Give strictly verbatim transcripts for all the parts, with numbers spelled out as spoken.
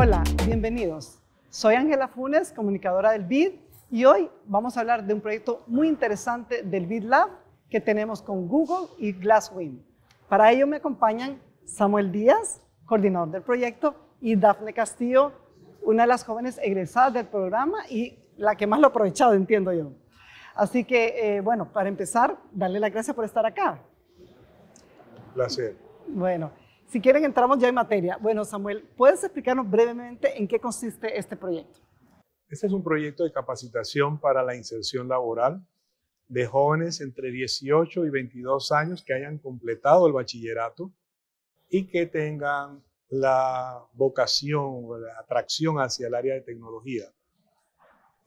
Hola, bienvenidos. Soy Ángela Funes, comunicadora del B I D, y hoy vamos a hablar de un proyecto muy interesante del B I D Lab que tenemos con Google y Glasswing. Para ello me acompañan Samuel Díaz, coordinador del proyecto, y Dafne Castillo, una de las jóvenes egresadas del programa y la que más lo ha aprovechado, entiendo yo. Así que, eh, bueno, para empezar, darle las gracias por estar acá. Un placer. Bueno, si quieren entramos ya en materia. Bueno, Samuel, ¿puedes explicarnos brevemente en qué consiste este proyecto? Este es un proyecto de capacitación para la inserción laboral de jóvenes entre dieciocho y veintidós años que hayan completado el bachillerato y que tengan la vocación o la atracción hacia el área de tecnología.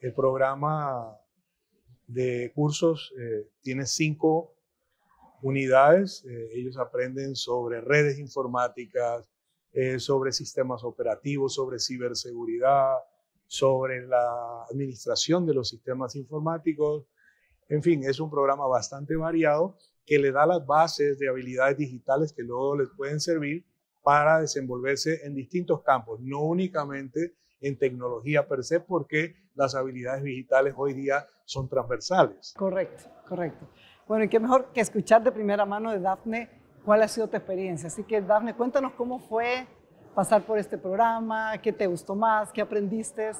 El programa de cursos eh, tiene cinco unidades. Eh, ellos aprenden sobre redes informáticas, eh, sobre sistemas operativos, sobre ciberseguridad, sobre la administración de los sistemas informáticos. En fin, es un programa bastante variado que le da las bases de habilidades digitales que luego les pueden servir para desenvolverse en distintos campos, no únicamente en tecnología per se, porque las habilidades digitales hoy día son transversales. Correcto, correcto. Bueno, y qué mejor que escuchar de primera mano de Dafne cuál ha sido tu experiencia. Así que, Dafne, cuéntanos cómo fue pasar por este programa, qué te gustó más, qué aprendiste.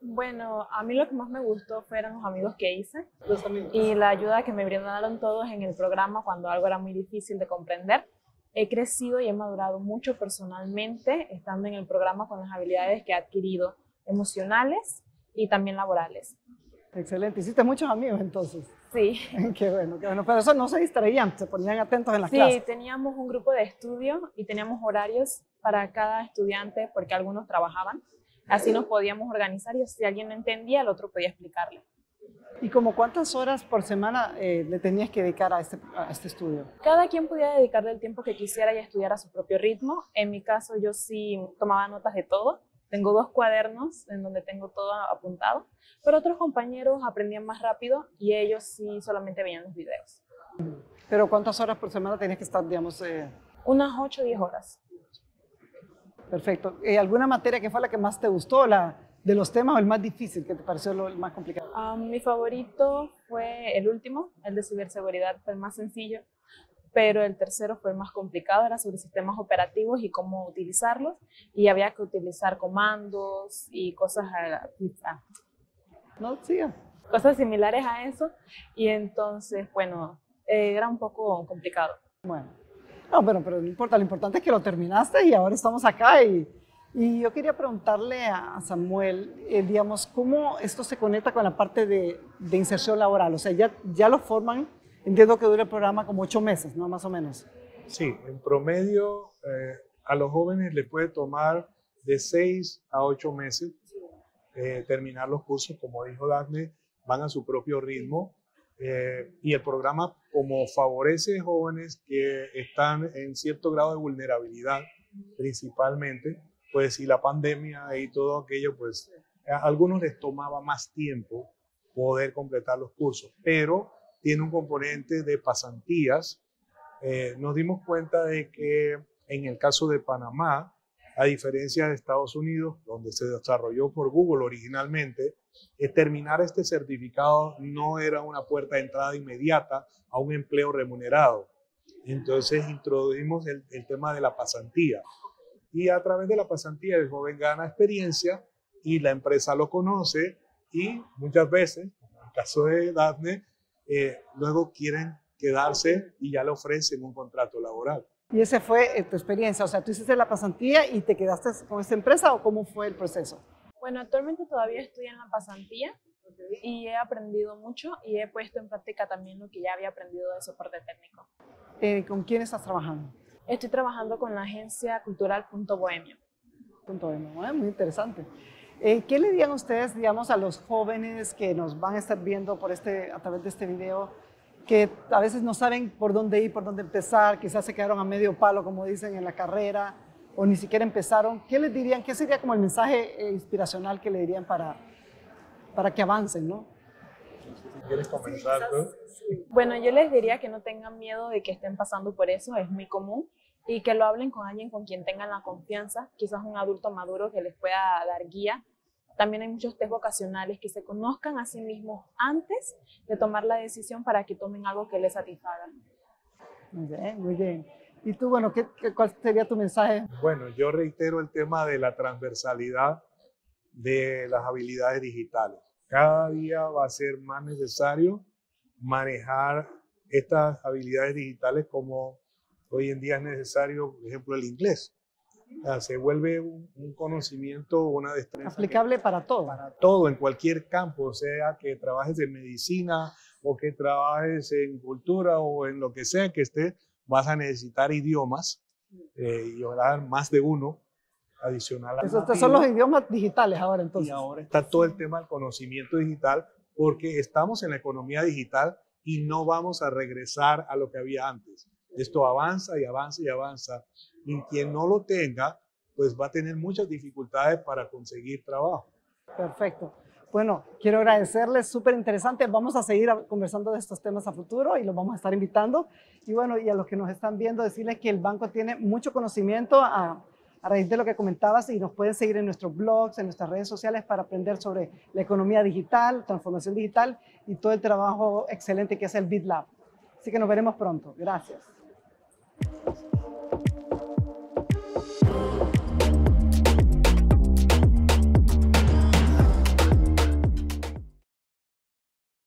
Bueno, a mí lo que más me gustó fueron los amigos que hice los amigos. y la ayuda que me brindaron todos en el programa cuando algo era muy difícil de comprender. He crecido y he madurado mucho personalmente estando en el programa con las habilidades que he adquirido emocionales y también laborales. Excelente. ¿Hiciste muchos amigos entonces? Sí. Qué bueno, qué bueno. Pero eso no se distraían, se ponían atentos en las sí, clases. Sí, teníamos un grupo de estudio y teníamos horarios para cada estudiante porque algunos trabajaban. Así nos podíamos organizar y si alguien no entendía, el otro podía explicarle. ¿Y como cuántas horas por semana eh, le tenías que dedicar a este, a este estudio? Cada quien podía dedicarle el tiempo que quisiera y estudiar a su propio ritmo. En mi caso yo sí tomaba notas de todo. Tengo dos cuadernos en donde tengo todo apuntado. Pero otros compañeros aprendían más rápido y ellos sí solamente veían los videos. ¿Pero cuántas horas por semana tenías que estar, digamos? Eh... Unas ocho o diez horas. Perfecto. ¿Y alguna materia que fue la que más te gustó? ¿La de los temas o el más difícil, que te pareció lo, el más complicado? Um, mi favorito fue el último, el de ciberseguridad, fue el más sencillo, pero el tercero fue el más complicado, era sobre sistemas operativos y cómo utilizarlos, y había que utilizar comandos y cosas, a, a, no, siga. cosas similares a eso, y entonces, bueno, eh, era un poco complicado. Bueno, no, pero, pero no importa, lo importante es que lo terminaste y ahora estamos acá y... Y yo quería preguntarle a Samuel, eh, digamos, ¿cómo esto se conecta con la parte de, de inserción laboral? O sea, ya, ya lo forman, entiendo que dura el programa como ocho meses, ¿no? Más o menos. Sí, en promedio eh, a los jóvenes les puede tomar de seis a ocho meses eh, terminar los cursos, como dijo Dafne, van a su propio ritmo. Eh, y el programa, como favorece jóvenes que están en cierto grado de vulnerabilidad, principalmente, pues y la pandemia y todo aquello, pues a algunos les tomaba más tiempo poder completar los cursos, pero tiene un componente de pasantías. Eh, nos dimos cuenta de que en el caso de Panamá, a diferencia de Estados Unidos, donde se desarrolló por Google originalmente, eh, terminar este certificado no era una puerta de entrada inmediata a un empleo remunerado. Entonces introdujimos el, el tema de la pasantía. Y a través de la pasantía el joven gana experiencia y la empresa lo conoce y muchas veces, como en el caso de Dafne, eh, luego quieren quedarse y ya le ofrecen un contrato laboral. ¿Y esa fue eh, tu experiencia? O sea, ¿tú hiciste la pasantía y te quedaste con esta empresa o cómo fue el proceso? Bueno, actualmente todavía estoy en la pasantía y he aprendido mucho y he puesto en práctica también lo que ya había aprendido de soporte técnico. Eh, ¿Con quién estás trabajando? Estoy trabajando con la agencia cultural Punto Bohemio. Punto Bohemio, ¿eh? Muy interesante. Eh, ¿Qué le dirían ustedes, digamos, a los jóvenes que nos van a estar viendo por este, a través de este video, que a veces no saben por dónde ir, por dónde empezar, quizás se quedaron a medio palo, como dicen, en la carrera, o ni siquiera empezaron? ¿Qué les dirían? ¿Qué sería como el mensaje eh, inspiracional que le dirían para, para que avancen, no? ¿Quieres comenzar tú? Bueno, yo les diría que no tengan miedo de que estén pasando por eso, es muy común. y que lo hablen con alguien con quien tengan la confianza, quizás un adulto maduro que les pueda dar guía. También hay muchos test vocacionales que se conozcan a sí mismos antes de tomar la decisión para que tomen algo que les satisfaga. Muy bien, muy bien. Y tú, bueno, ¿qué, qué, ¿cuál sería tu mensaje? Bueno, yo reitero el tema de la transversalidad de las habilidades digitales. Cada día va a ser más necesario manejar estas habilidades digitales, como hoy en día es necesario, por ejemplo, el inglés. O sea, se vuelve un, un conocimiento, una destreza. Aplicable que, para todo. Para todo, en cualquier campo, o sea, que trabajes en medicina o que trabajes en cultura o en lo que sea que estés, vas a necesitar idiomas eh, y hablar más de uno adicional. A Esos son los idiomas digitales ahora entonces. Y ahora está todo el tema del conocimiento digital, porque estamos en la economía digital y no vamos a regresar a lo que había antes. Esto avanza y avanza y avanza. Y quien no lo tenga, pues va a tener muchas dificultades para conseguir trabajo. Perfecto. Bueno, quiero agradecerles, súper interesante. Vamos a seguir conversando de estos temas a futuro y los vamos a estar invitando. Y bueno, y a los que nos están viendo, decirles que el banco tiene mucho conocimiento a, a raíz de lo que comentabas, y nos pueden seguir en nuestros blogs, en nuestras redes sociales para aprender sobre la economía digital, transformación digital y todo el trabajo excelente que hace el B I D Lab. Así que nos veremos pronto. Gracias.